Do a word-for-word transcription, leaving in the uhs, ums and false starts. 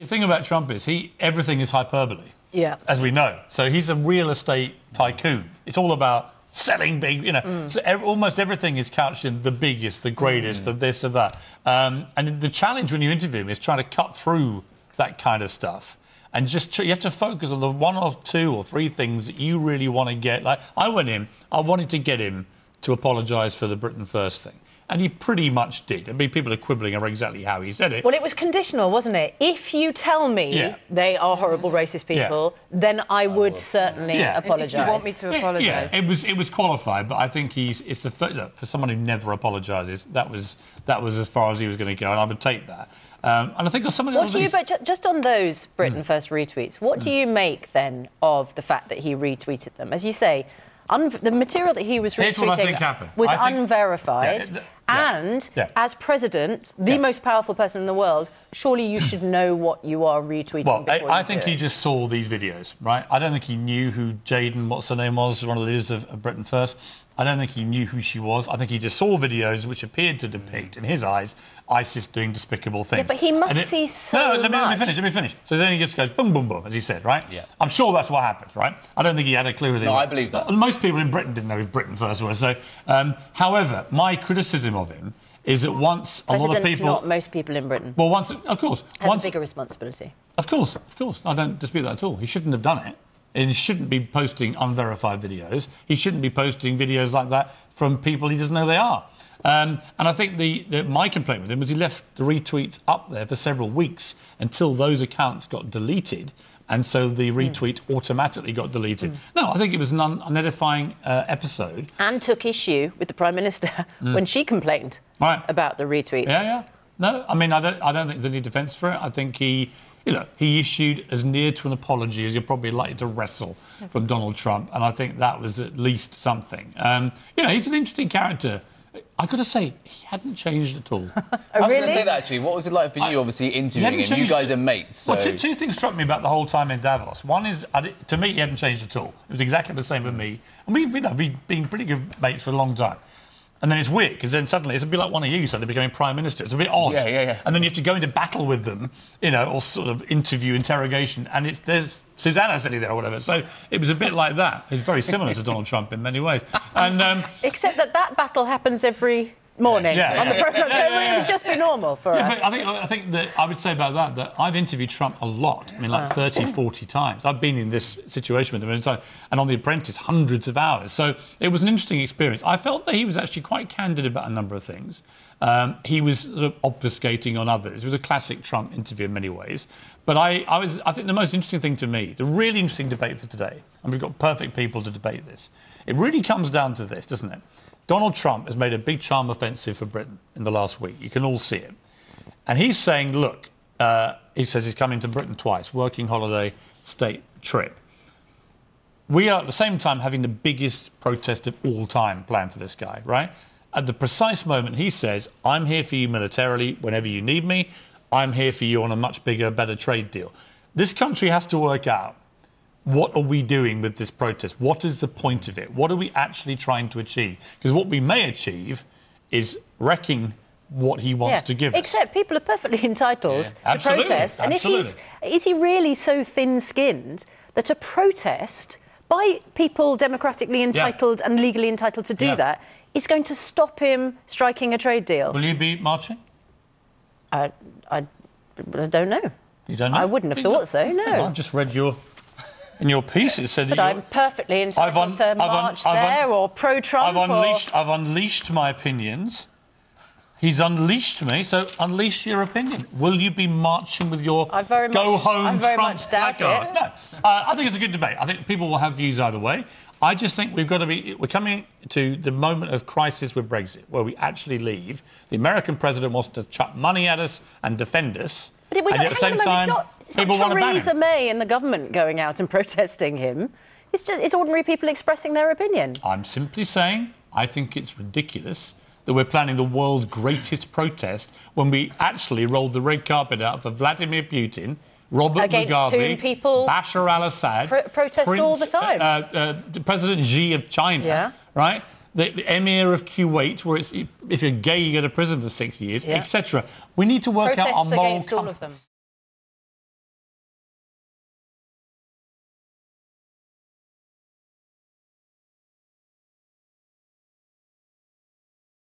The thing about Trump is he everything is hyperbole, yeah, as we know. So he's a real estate tycoon. It's all about selling big, you know. Mm. So ev almost everything is couched in the biggest, the greatest, mm. the this, the that. Um, and the challenge when you interview him is trying to cut through that kind of stuff. And just you have to focus on the one or two or three things that you really want to get. Like I went in, I wanted to get him to apologise for the Britain First thing. And he pretty much did. I mean, people are quibbling over exactly how he said it. Well, it was conditional, wasn't it? If you tell me yeah. they are horrible racist people, yeah. then I would oh, certainly yeah. apologise. If you want me to apologise. Yeah, yeah, it was it was qualified, but I think he's it's the look for someone who never apologises. That was that was as far as he was going to go, and I would take that. Um, and I think there's something. What do you? But just on those Britain mm. First retweets, what mm. do you make then of the fact that he retweeted them? As you say. Unver the material that he was retweeting was think, unverified, yeah, yeah, and yeah. as president, the yeah. most powerful person in the world, surely you should know what you are retweeting. Well, before I, I you think do he it. just saw these videos, right? I don't think he knew who Jaden, what's her name, was, one of the leaders of, of Britain First. I don't think he knew who she was. I think he just saw videos which appeared to depict, in his eyes, ISIS doing despicable things. Yeah, but he must it, see so no, no, let me, much. Let me finish, let me finish. So then he just goes boom, boom, boom, as he said, right? Yeah. I'm sure that's what happened, right? I don't think he had a clue. No, I believe that. Most people in Britain didn't know who Britain First was. So, um, however, my criticism of him is that once President's a lot of people... not most people in Britain. Well, once... Of course. Has once, a bigger responsibility. Of course, of course. I don't dispute that at all. He shouldn't have done it. And he shouldn't be posting unverified videos. He shouldn't be posting videos like that from people he doesn't know they are. Um, and I think the, the, my complaint with him was he left the retweets up there for several weeks until those accounts got deleted, and so the retweet mm. automatically got deleted. Mm. No, I think it was an un unedifying uh, episode. Anne took issue with the Prime Minister mm. when she complained right. about the retweets. Yeah, yeah. No, I mean, I don't, I don't think there's any defence for it. I think he... You know, he issued as near to an apology as you're probably likely to wrestle from Donald Trump, and I think that was at least something. Um, you know, he's an interesting character. I've got to say, he hadn't changed at all. oh, I was really? going to say that, actually. What was it like for you, I, obviously, interviewing him? You guys are mates, so... Well, two, two things struck me about the whole time in Davos. One is, I, to me, he hadn't changed at all. It was exactly the same with me. And we've, you know, we've been pretty good mates for a long time. And then it's weird, because then suddenly it's a bit like one of you suddenly becoming Prime Minister. It's a bit odd. Yeah, yeah, yeah. And then you have to go into battle with them, you know, or sort of interview, interrogation, and it's there's Susanna sitting there or whatever. So it was a bit like that. It's very similar to Donald Trump in many ways. And um, except that that battle happens every morning yeah, yeah, on the programme, yeah, yeah, yeah, so yeah, yeah. it would just be normal for yeah, us. But I think, I think that I would say about that that I've interviewed Trump a lot, I mean, like oh. thirty, forty times. I've been in this situation with him many times, and on The Apprentice, hundreds of hours. So it was an interesting experience. I felt that he was actually quite candid about a number of things. Um, he was sort of obfuscating on others. It was a classic Trump interview in many ways. But I, I, was, I think the most interesting thing to me, the really interesting debate for today, and we've got perfect people to debate this, it really comes down to this, doesn't it? Donald Trump has made a big charm offensive for Britain in the last week. You can all see it. And he's saying, look, uh, he says he's coming to Britain twice, working holiday, state trip. We are at the same time having the biggest protest of all time planned for this guy, right? At the precise moment he says, I'm here for you militarily whenever you need me. I'm here for you on a much bigger, better trade deal. This country has to work out. What are we doing with this protest? What is the point of it? What are we actually trying to achieve? Because what we may achieve is wrecking what he wants yeah, to give except us. Except people are perfectly entitled yeah. to absolutely, protest. Absolutely. And if he's, is he really so thin-skinned that a protest by people democratically entitled yeah. and legally entitled to do yeah. that is going to stop him striking a trade deal? Will you be marching? I, I, I don't know. You don't know? I wouldn't have you thought don't. so, no. Well, I've just read your... In your piece, it said that I'm perfectly entitled to march there or pro-Trump. I've unleashed, or... I've unleashed my opinions. He's unleashed me, so unleash your opinion. Will you be marching with your go-home Trump? I very much doubt it. No, uh, I think it's a good debate. I think people will have views either way. I just think we've got to be... We're coming to the moment of crisis with Brexit, where we actually leave. The American president wants to chuck money at us and defend us. But and at the same time, it's not, it's not Theresa May and the government going out and protesting him. It's just it's ordinary people expressing their opinion. I'm simply saying I think it's ridiculous that we're planning the world's greatest protest when we actually rolled the red carpet out for Vladimir Putin, Robert Against Mugabe, people Bashar al-Assad, pr protest Prince, all the time. Uh, uh, uh, President Xi of China, yeah. right? The, the Emir of Kuwait, where it's, if you're gay, you go to prison for six years, yeah. et cetera. We need to work Protests out our moral compass.